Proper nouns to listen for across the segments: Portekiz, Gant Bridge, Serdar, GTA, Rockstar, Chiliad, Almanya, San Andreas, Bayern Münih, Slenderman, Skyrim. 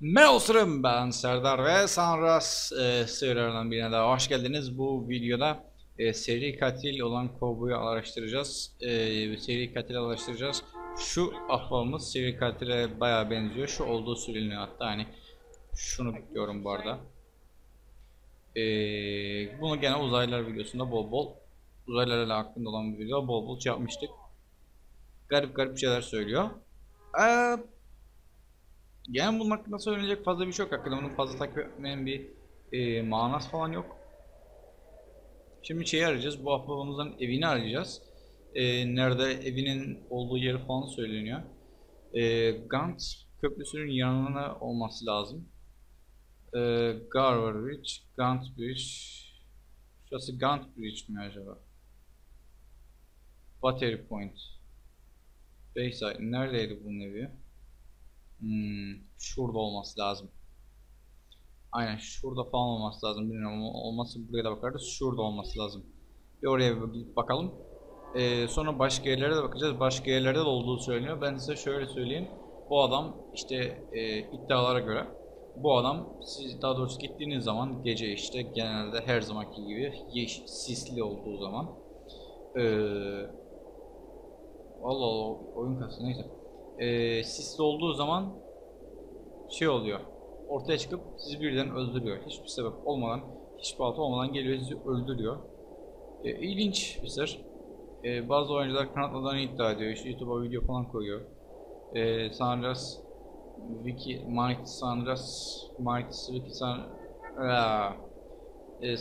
Merhaba dostlarım, ben Serdar ve San Andreas serilerinden birine daha hoş geldiniz. Bu videoda seri katil olan kovboyu araştıracağız. Şu ahbabımız seri katile bayağı benziyor. Şu olduğu söyleniyor hatta, hani şunu bekliyorum bu arada. Bunu gene uzaylılar videosunda bol bol, uzaylılarla hakkında olan bir video bol bol yapmıştık. Garip şeyler söylüyor. Yani bunun hakkında söylenecek fazla bir şey yok. Hakkında bunu fazla takip etmenin bir manası falan yok. Şimdi şeyi arayacağız. Bu ahbabımızın evini arayacağız. Nerede evinin olduğu yeri falan söyleniyor. Gant köprüsünün yanına olması lazım. Garver Bridge, Gant Bridge. Şurası Gant Bridge mi acaba? Battery Point. Bayside. Neredeydi bunun evi? Şurada olması lazım. Aynen şurada falan olması lazım. Bilmiyorum, olması buraya da bakarız. Şurada olması lazım. Bir oraya bir bakalım. Sonra başka yerlere de bakacağız. Başka yerlerde de olduğu söyleniyor. Ben size şöyle söyleyeyim. Bu adam işte iddialara göre bu adam, siz daha doğrusu gittiğiniz zaman gece işte genelde her zamanki gibi sisli olduğu zaman Allah Allah, oyun kastı neyse. Sisli olduğu zaman şey oluyor, ortaya çıkıp sizi birden öldürüyor, hiçbir sebep olmadan, hiçbir altı olmadan geliyor, sizi öldürüyor. İlginç bir sır. Bazı oyuncular kanıtladığını iddia ediyor, işte YouTube'a video falan koyuyor. San Andreas Wiki, Mike San Andreas, Mike Wiki San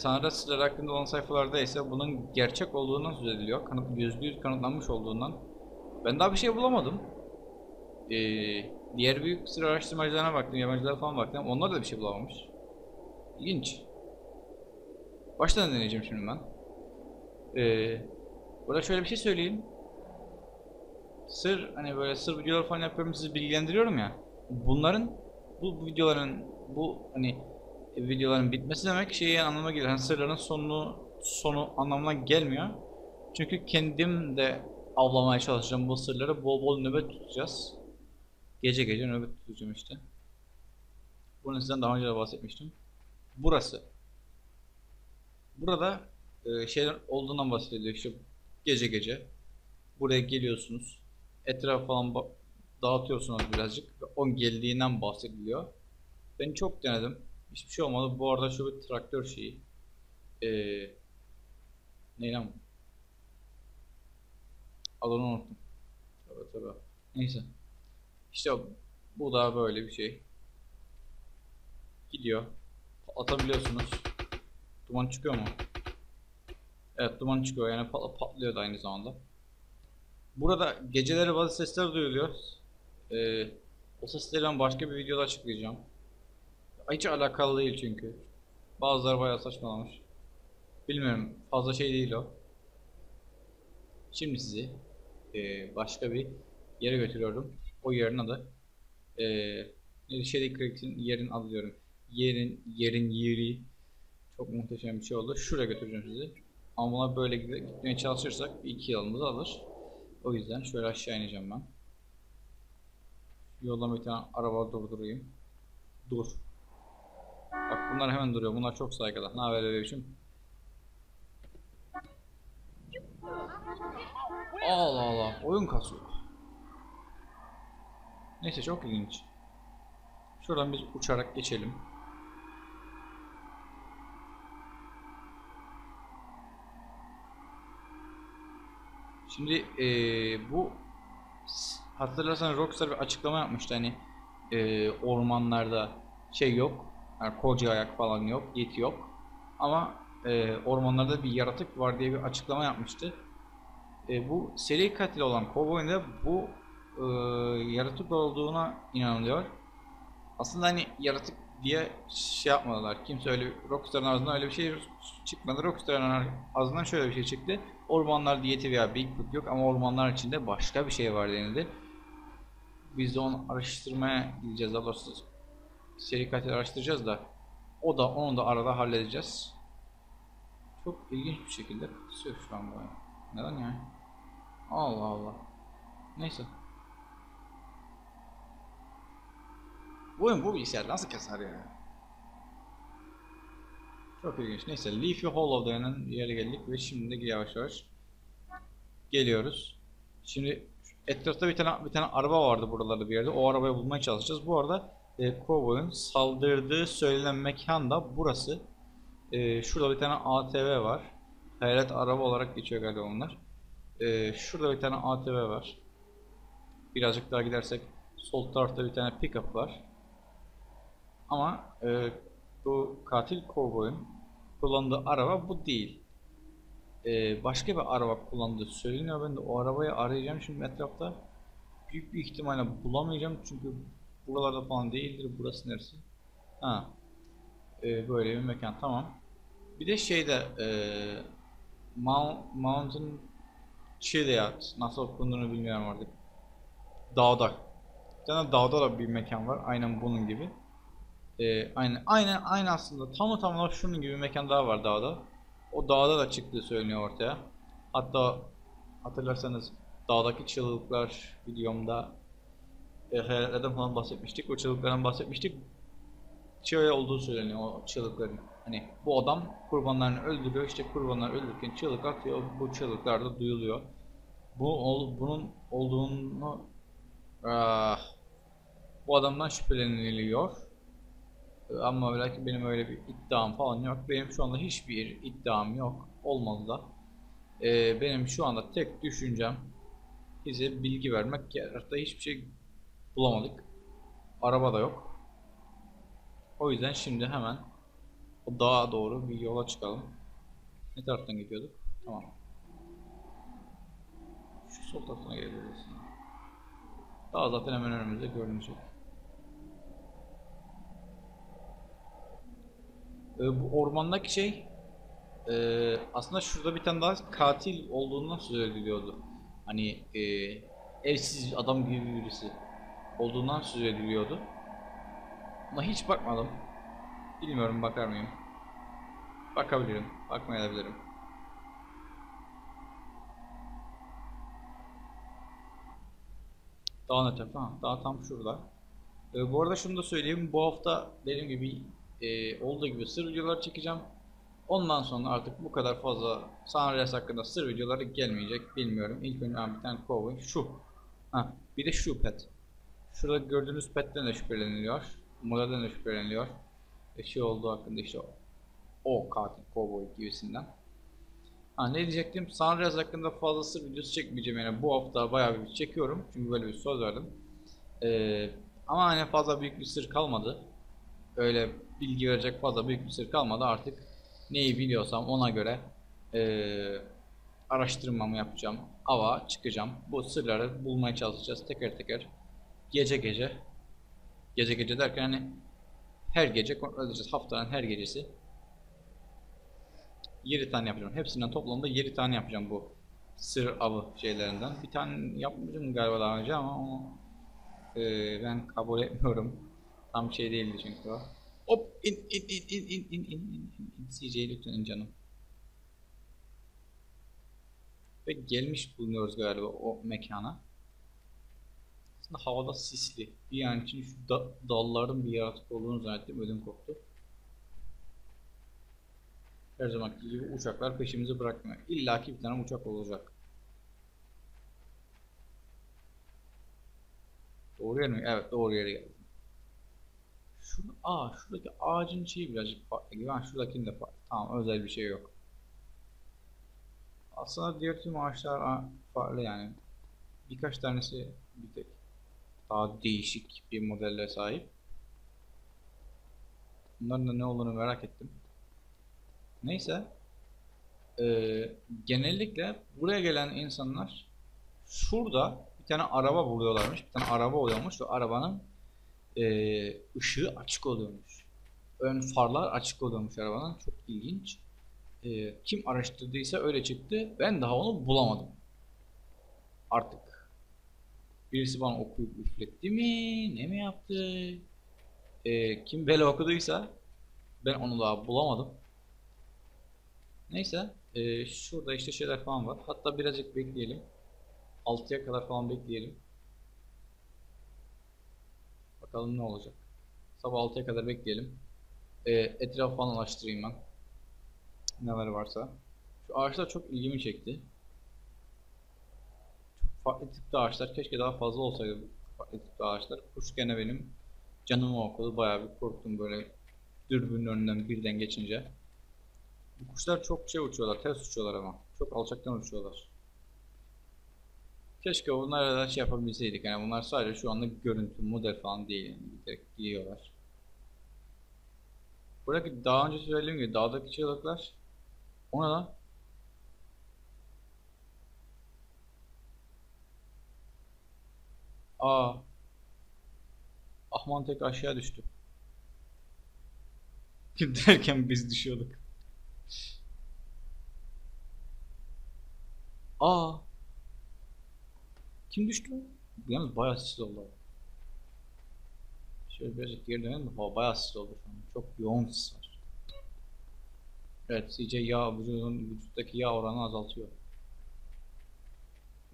Andreas'lar hakkında olan sayfalarda ise bunun gerçek olduğundan söz ediliyor, %100 kanıtlanmış olduğundan. Ben daha bir şey bulamadım. Diğer büyük sıra araştırmacılarına baktım, yabancılara falan baktım. Onlar da bir şey bulamamış. İlginç. Baştan deneyeceğim şimdi ben. Burada şöyle bir şey söyleyeyim. Hani böyle sır videolar falan yapıyorum, sizi bilgilendiriyorum ya. Bunların, bu videoların bitmesi demek şeyi anlamına gelir. Hani sırların sonu anlamına gelmiyor. Çünkü kendim de avlamaya çalışacağım bu sırları, bol bol nöbet tutacağız. Gece nöbet tutacağım işte. Bunu sizden daha önce de bahsetmiştim. Burası. Burada şeyler olduğundan bahsediliyor. İşte gece buraya geliyorsunuz. Etraf falan dağıtıyorsunuz birazcık. On geldiğinden bahsediliyor. Ben çok denedim. Hiçbir şey olmadı. Bu arada şu bir traktör şeyi. Ne lan? Adını unuttum. Tabii. Neyse. İşte bu da böyle bir şey. Gidiyor. Atabiliyorsunuz. Duman çıkıyor mu? Evet, duman çıkıyor. Yani patlıyor da aynı zamanda. Burada geceleri bazı sesler duyuluyor. O sesleri ben başka bir videoda açıklayacağım. Hiç alakalı değil çünkü. Bazıları bayağı saçmalamış. Bilmiyorum. Fazla şey değil o. Şimdi sizi başka bir yere götürüyorum. O yerin adı yerin adı diyorum. Yerin yeri çok muhteşem bir şey oldu. Şuraya götüreceğim sizi. Ama böyle gitmeye çalışırsak 2 yılımızı alır. O yüzden şöyle aşağı ineceğim ben. Yolda bir tane araba durdurayım. Dur. Bak bunlar hemen duruyor. Bunlar çok saygılı. Ne haber bebişim? Allah Allah, oyun kasıyor. Neyse, çok ilginç. Şuradan biz uçarak geçelim. Şimdi bu hatırlarsanız Rockstar bir açıklama yapmıştı, hani ormanlarda şey yok, yani koca ayak falan yok, yeti yok ama ormanlarda bir yaratık var diye bir açıklama yapmıştı. Bu seri katil olan kovboyun da bu yaratık olduğuna inanılıyor. Aslında hani yaratık diye şey yapmadılar. Kimse öyle, Rockstar'ın ağzından öyle bir şey çıkmadı. Rockstar'ın ağzından şöyle bir şey çıktı. Ormanlar diyeti veya Bigfoot yok ama ormanlar içinde başka bir şey var denildi. Biz de onu araştırmaya gideceğiz. Daha doğrusu seri katil araştıracağız da onu da arada halledeceğiz. Çok ilginç bir şekilde kısıyor şu an bu. Neden ya? Allah Allah. Neyse. Bu bilgisayar nasıl keser yani? Çok ilginç. Neyse, Leave Your Hollow'da yanan yere geldik ve şimdi de yavaş yavaş geliyoruz. Şimdi etrafta bir tane araba vardı buralarda bir yerde. O arabayı bulmaya çalışacağız. Bu arada Cowboy'un saldırdığı söylenen mekan da burası. Şurada bir tane ATV var. Hayalet araba olarak geçiyor galiba onlar. Şurada bir tane ATV var. Birazcık daha gidersek sol tarafta bir tane pickup var. Ama bu katil Cowboy'un kullandığı araba bu değil. Başka bir araba kullandığı söyleniyor. Ben de o arabayı arayacağım şimdi etrafta. Büyük bir ihtimalle bulamayacağım çünkü buralarda falan değildir. Burası neresi? Ha. Böyle bir mekan, tamam. Bir de şeyde Mountain Chiliad, nasıl okunduğunu bilmiyorum artık. Dağda. Bir tane dağda da bir mekan var. Aynen bunun gibi. Aynen aslında tamına şunun gibi bir mekan daha var dağda. O dağda da çıktığı söyleniyor ortaya. Hatta hatırlarsanız dağdaki çığlıklar videomda hayaletlerden falan bahsetmiştik. O çığlıklardan bahsetmiştik. Şöyle olduğu söyleniyor o çığlıkların. Hani bu adam kurbanlarını öldürüyor. İşte kurbanlar öldürürken çığlık atıyor. Bu çığlıklar da duyuluyor. Bunun olduğunu bu adamdan şüpheleniliyor. Ama belki benim öyle bir iddiam falan yok. Benim şu anda hiçbir iddiam yok. Olmalı da. Benim şu anda tek düşüncem size bilgi vermek. Hatta hiçbir şey bulamadık. Araba da yok. O yüzden şimdi hemen o dağa doğru bir yola çıkalım. Ne taraftan gidiyorduk? Tamam. Şu sol tarafına geliyoruz. Dağ zaten hemen önümüzde görünecek. Bu ormandaki şey aslında şurada bir tane daha katil olduğundan söz ediliyordu. Hani evsiz adam gibi birisi olduğundan söz ediliyordu. Ama hiç bakmadım. Bilmiyorum bakar mıyım? Bakabilirim, bakmayabilirim. Dağın ötesi, daha tam şurada. Bu arada şunu da söyleyeyim, bu hafta dediğim gibi olduğu gibi sır videolar çekeceğim. Ondan sonra artık bu kadar fazla San Andreas hakkında sır videoları gelmeyecek, bilmiyorum. İlk önce bir tane Cowboy, şu. Ha, bir de şu pet. Şurada gördüğünüz petten de şüpheleniliyor. Modelden de şüpheleniliyor. Şey olduğu hakkında, işte o katil Cowboy gibisinden. Ha, ne diyecektim? San Andreas hakkında fazla sır videosu çekmeyeceğim yani, bu hafta bayağı bir çekiyorum çünkü böyle bir söz verdim. Ama hani fazla büyük bir sır kalmadı. Öyle bilgi verecek fazla büyük bir sır kalmadı artık. Neyi biliyorsam ona göre araştırmamı yapacağım. Ava çıkacağım. Bu sırları bulmaya çalışacağız teker teker. Gece gece. Gece gece derken hani her gece kontrol edeceğiz. Haftanın her gecesi. 7 tane yapacağım. Hepsinden toplamda 7 tane yapacağım bu sır avı şeylerinden. Bir tane yapmıştım galiba daha önce ama onu ben kabul etmiyorum. Tam şey değildi çünkü o. Hop in CJ lütfen in canım. Ve gelmiş bulunuyoruz galiba o mekana. Aslında havada sisli. Bir an için şu dalların bir yaratık olduğunu zannettim, ödüm koptu. Her zamanki gibi uçaklar peşimizi bırakmıyor. İlla ki bir tane uçak olacak. Doğru yer mi? Evet, doğru yere geldim. Şuradaki ağacın şeyi birazcık farklı gibi. Ha, şuradakinin de farklı. Tamam, özel bir şey yok. Aslında diğer tüm ağaçlar farklı yani. Birkaç tanesi bir tek daha değişik bir modelle sahip. Bunların da ne olduğunu merak ettim. Neyse. Genellikle buraya gelen insanlar şurada bir tane araba buluyorlarmış. Bir tane araba oluyormuş ve arabanın ışığı açık oluyormuş. Ön farlar açık oluyormuş arabanın. Çok ilginç. Kim araştırdıysa öyle çıktı. Ben daha onu bulamadım. Artık birisi bana okuyup üfletti mi? Ne mi yaptı? Kim böyle okuduysa ben onu daha bulamadım. Neyse. Şurada işte şeyler falan var. Hatta birazcık bekleyelim. 6'ya kadar falan bekleyelim. Bakalım ne olacak. Sabah 6'ya kadar bekleyelim. Etrafı falan araştırayım ben. Neler varsa. Şu ağaçlar çok ilgimi çekti. Çok farklı tipte ağaçlar. Keşke daha fazla olsaydı farklı tipte ağaçlar. Kuş gene benim canımı okudu. Bayağı bir korktum böyle dürbünün önünden birden geçince. Bu kuşlar çok şey uçuyorlar, ters uçuyorlar ama. Çok alçaktan uçuyorlar. Keşke onlara da şey yapabilseydik. Yani bunlar sadece şu anda görüntü, model falan değil. Yani direkt giyiyorlar. Buradaki daha önce söylediğim gibi dağdaki çığlıklar ona da Ahman tek aşağı düştü. Kim derken biz düşüyorduk. Kim düştü? Yalnız bayağı sessiz oldu. Şöyle birazcık geri dönelim. Bayağı sessiz oldu şu an. Çok yoğun sis var. Evet, iyice yağ, vücuttaki yağ oranı azaltıyor.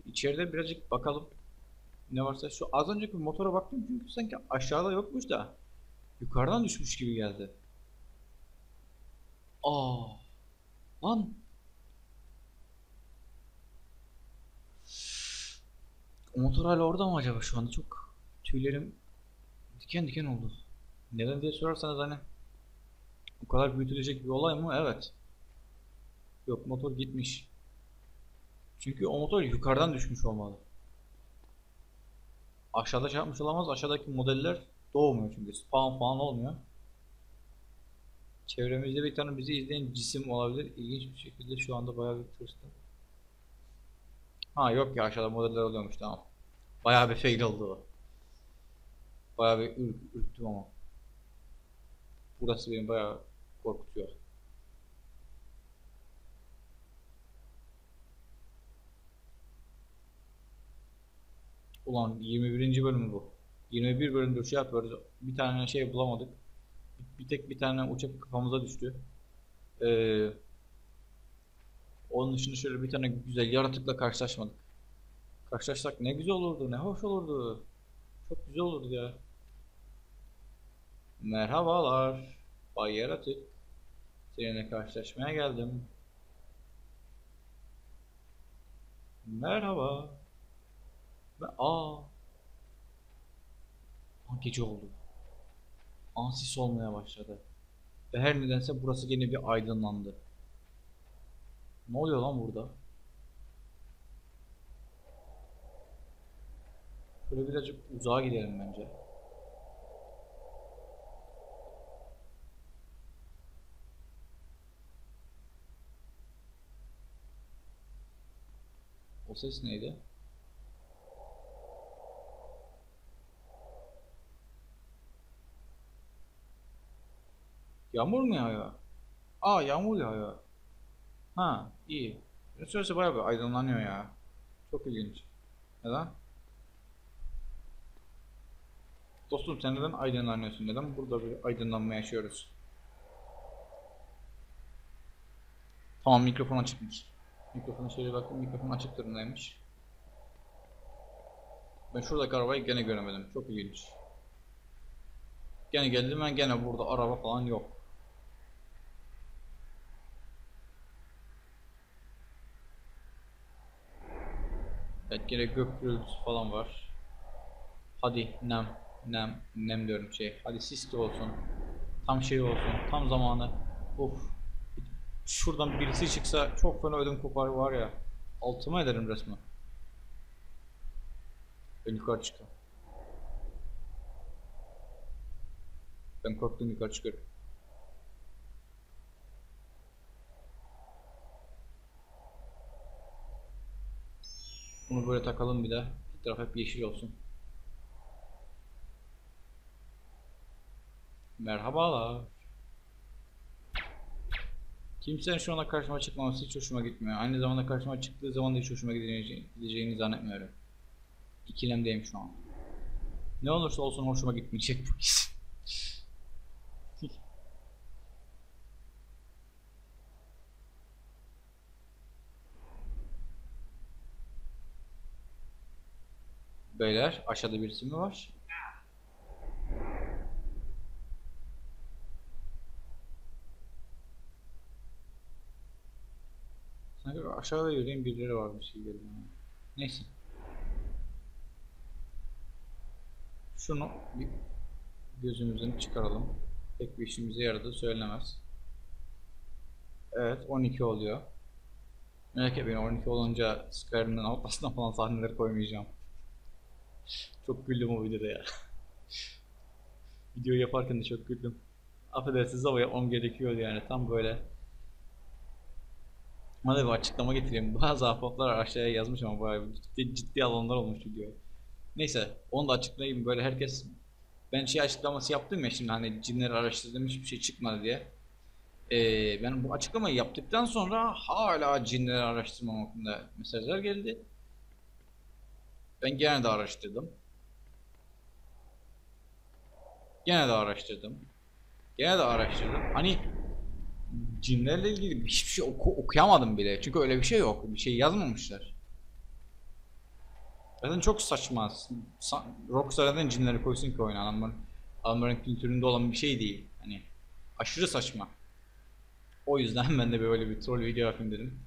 İçeride birazcık bakalım ne varsa. Şu az önceki motora baktım çünkü sanki aşağıda yokmuş da yukarıdan düşmüş gibi geldi. Lan! O motor hala orada mı acaba şu anda? Çok tüylerim diken diken oldu. Neden diye sorarsanız hani bu kadar büyütülecek bir olay mı? Evet. Yok, motor gitmiş. Çünkü o motor yukarıdan düşmüş olmalı. Aşağıda şey yapmış olamaz. Aşağıdaki modeller doğmuyor çünkü. Spawn falan olmuyor. Çevremizde bir tane bizi izleyen cisim olabilir. İlginç bir şekilde şu anda bayağı bir tırstım. Yok ya, aşağıda modeller oluyormuş, tamam. Bayağı bir fail oldu. Bayağı bir ürktüm ama. Burası beni bayağı korkutuyor. Ulan 21. bölüm bu. 21 bölümdür şey yapıyoruz. Bir tane şey bulamadık. Bir tane uçak kafamıza düştü. Onun dışında şöyle bir tane güzel yaratıkla karşılaşmadık. Karşılaşsak ne güzel olurdu, ne hoş olurdu. Çok güzel olurdu ya. Merhabalar Bay Yaratık. Seninle karşılaşmaya geldim. Merhaba. Gece oldu. Ansis olmaya başladı. Ve her nedense burası gene bir aydınlandı. Ne oluyor lan burada? Şöyle birazcık uzağa gidelim bence. O ses neydi? Yağmur mu yağıyor? Yağmur yağıyor. İyi. Şurası bayağı bir aydınlanıyor ya. Çok ilginç. Neden? Dostum, sen neden aydınlanıyorsun? Neden burada bir aydınlanma yaşıyoruz? Tamam, mikrofon açıkmış. Mikrofonu şöyle bakayım, mikrofon açık durumdaymış. Ben şuradaki arabayı gene göremedim. Çok ilginç. Gene geldim ben, gene burada araba falan yok. Evet, gene gök gürültüsü falan var. Hadi nem diyorum şey. Hadi sis de olsun. Tam şey olsun. Tam zamanı. Şuradan birisi çıksa çok fena ödüm kopar var ya. Altıma ederim resmen. Ben yukarı çıkıyorum. Ben korktum, yukarı çıkıyorum. Bunu böyle takalım bir de. Etraf hep yeşil olsun. Merhabalar. Kimsenin şu anda karşıma çıkmaması hiç hoşuma gitmiyor. Aynı zamanda karşıma çıktığı zaman da hiç hoşuma gideceğini zannetmiyorum. İkilemdeyim şu an. Ne olursa olsun hoşuma gitmeyecek bu kesin. Beyler, aşağıda birisi mi var? Aşağıda yürüyen birileri varmış. Neyse. Şunu gözümüzden çıkaralım. Pek bir işimize yaradı söylenemez. Evet 12 oluyor. Merak etmeyin, 12 olunca Skyrim'den Outlast'tan falan sahneleri koymayacağım. Çok güldüm o videoda ya. Video yaparken de çok güldüm. Affedersiniz ama yapmam gerekiyordu yani, tam böyle. Hadi bir açıklama getireyim. Bazı ahbaplar aşağıya yazmış ama bayağı ciddi alanlar olmuş video. Neyse onu da açıklayayım böyle herkes. Ben şey açıklaması yaptım ya şimdi, hani cinleri araştırdım hiçbir şey çıkmadı diye. Ben bu açıklamayı yaptıktan sonra hala cinleri araştırmam hakkında mesajlar geldi. Ben gene de araştırdım. Gene de araştırdım. Gene de araştırdım. Hani cinlerle ilgili hiçbir şey okuyamadım bile. Çünkü öyle bir şey yok. Bir şey yazmamışlar. Zaten çok saçma. Rockstar neden cinleri koysun ki oyuna? Almanların kültüründe olan bir şey değil. Hani aşırı saçma. O yüzden ben de böyle bir troll video yapayım dedim.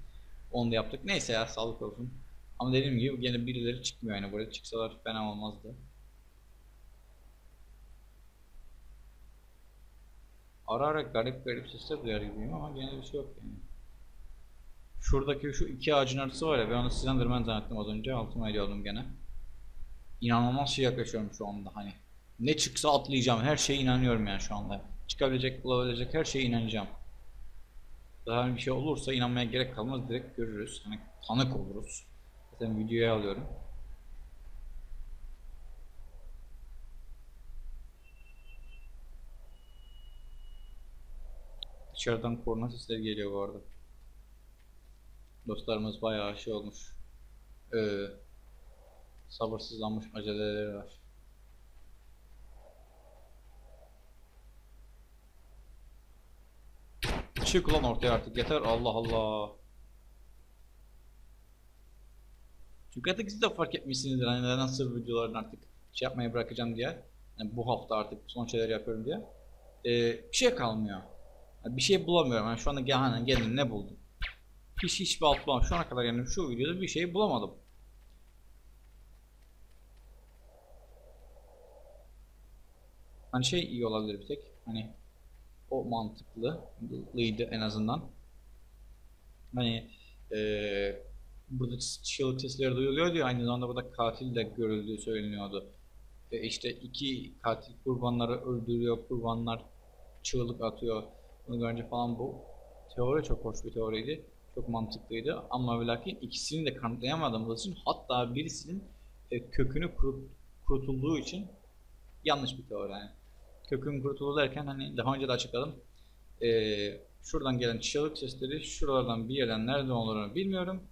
Onu da yaptık. Neyse ya, sağlık olsun. Ama dediğim gibi gene birileri çıkmıyor yani, buraya çıksalar fena olmazdı. Ara ara garip sesler duyar gibiyim ama gene bir şey yok yani. Şuradaki şu iki ağacın arası var ya, ben onu Slenderman zannettim az önce, altıma ediyordum gene. İnanılmaz şey yaklaşıyorum şu anda hani. Ne çıksa atlayacağım, her şeye inanıyorum yani şu anda. Çıkabilecek, bulabilecek her şeye inanacağım. Daha bir şey olursa inanmaya gerek kalmaz, direkt görürüz. Hani tanık oluruz. Zaten videoya alıyorum. Dışarıdan korna sesleri geliyor bu arada. Dostlarımız bayağı şey olmuş. Sabırsızlanmış, aceleleri var. Çık ulan ortaya artık, yeter Allah Allah. Çünkü artık siz de fark etmişsinizdir hani neden sırf videolarını artık şey yapmayı bırakacağım diye, yani bu hafta artık son şeyler yapıyorum diye. Bir şey kalmıyor. Yani bir şey bulamıyorum yani şu anda, gelin ne buldum? Hiçbir alt bulamam şu ana kadar yani, şu videoda bir şey bulamadım. Hani şey iyi olabilir bir tek hani. O mantıklıydı en azından. Hani burada çığlık sesleri duyuluyordu ya, aynı zamanda burada katil de görüldüğü söyleniyordu. İşte iki katil kurbanları öldürüyor, kurbanlar çığlık atıyor. Bunu görünce falan bu teori çok hoş bir teoriydi. Çok mantıklıydı ama ve lakin ikisini de kanıtlayamadığımız için, hatta birisinin kökünü kurutulduğu için yanlış bir teori yani. Kökün kurutulu derken hani daha önce de açıkladım. Şuradan gelen çığlık sesleri şuralardan bir yerden nereden olduğunu bilmiyorum.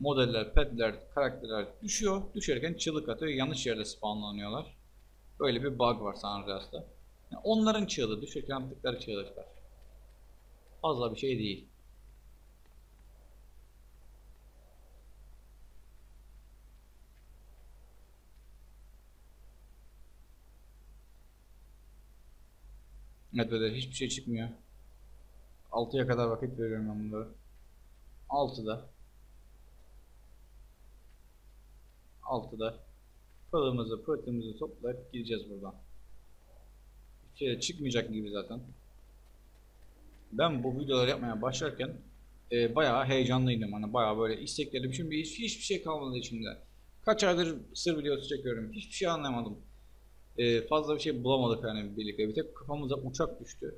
Modeller, petler, karakterler düşüyor. Düşerken çığlık atıyor. Yanlış yerde spawnlanıyorlar. Böyle bir bug var San Andreas'ta. Yani onların çığlığı, düşerken attıkları çığlıklar. Fazla bir şey değil. Evet böyle hiçbir şey çıkmıyor. 6'ya kadar vakit veriyorum ben bunları. 6'da pırtımızı toplayıp gideceğiz buradan. Hiçbir şey çıkmayacak gibi zaten. Ben bu videoları yapmaya başlarken bayağı heyecanlıydım. Hani bayağı böyle isteklerim. Şimdi hiçbir şey kalmadı içimde. Kaç aydır sır videosu çekiyorum. Hiçbir şey anlamadım. Fazla bir şey bulamadık yani birlikte. Bir tek kafamıza uçak düştü.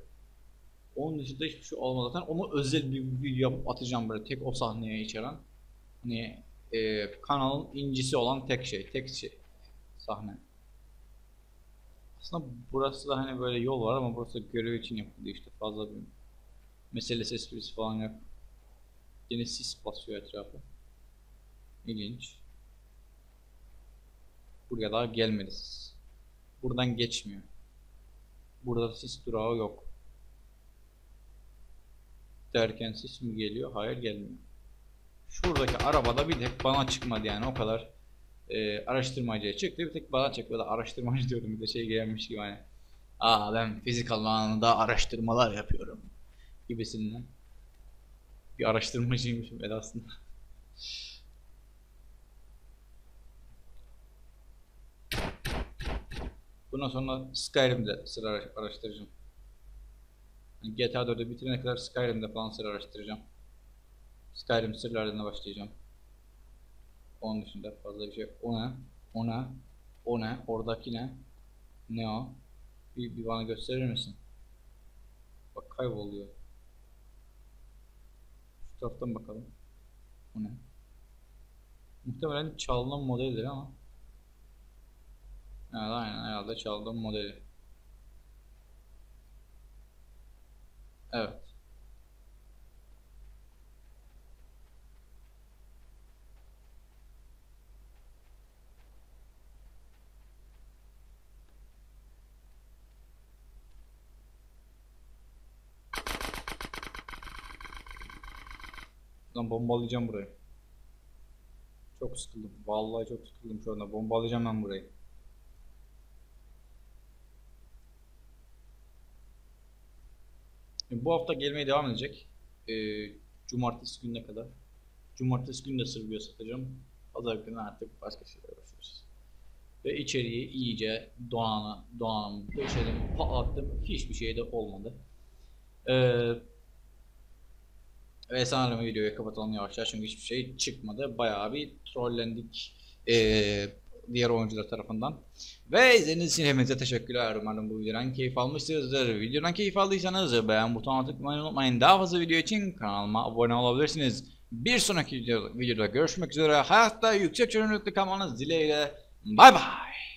Onun dışında hiçbir şey olmadı zaten. Onu özel bir video yapıp atacağım böyle tek o sahneye içeren. Hani kanalın incisi olan tek şey sahne. Aslında burası da hani böyle yol var ama burası görev için yapıldı işte, fazla bir meselesi esprisi falan yok. Yine sis basıyor etrafı. İlginç. Buraya daha gelmeliyiz. Buradan geçmiyor. Burada sis durağı yok. Derken sis mi geliyor? Hayır, gelmiyor. Şuradaki arabada bir tek bana çıkmadı yani, o kadar araştırmacıya çıktı, bir tek bana çıktı. Araştırmacı diyordum, bir de şey gelmiş gibi hani. Ben fizik alanında araştırmalar yapıyorum gibisinden. Bir araştırmacıymışım ben aslında. Bundan sonra Skyrim'de sıra araştıracağım. GTA 4'ü bitirene kadar Skyrim'de falan sıra araştıracağım. Skyrim sırlarına başlayacağım. Onun dışında fazla bir şey. O ne? Oradaki ne? Ne o? Bir bana gösterir misin? Bak kayboluyor. Şu taraftan bakalım. O ne? Muhtemelen çalınan modeldir ama. Evet aynen, herhalde çaldığım modeli. Evet. Lan bombalayacağım burayı. Çok sıkıldım. Vallahi çok sıkıldım şu anda. Bombalayacağım ben burayı. Bu hafta gelmeye devam edecek. Cumartesi gününe kadar. Cumartesi günü de Sırbya satacağım. Pazar günü artık başka şeyler başlıyoruz. Ve içeriği iyice donanım geçelim. Patlattım. Hiçbir şey de olmadı. Ve sanırım videoyu kapatalım yavaşça çünkü hiçbir şey çıkmadı. Bayağı bir trollendik diğer oyuncular tarafından. Ve izlediğiniz için hepinize teşekkürler. Umarım bu videodan keyif almışsınızdır. Videodan keyif aldıysanız beğen butonuna tıklamayı unutmayın. Daha fazla video için kanalıma abone olabilirsiniz. Bir sonraki videoda görüşmek üzere. Hayatta yüksek çözünürlüklü kalmanız dileğiyle. Bye bye.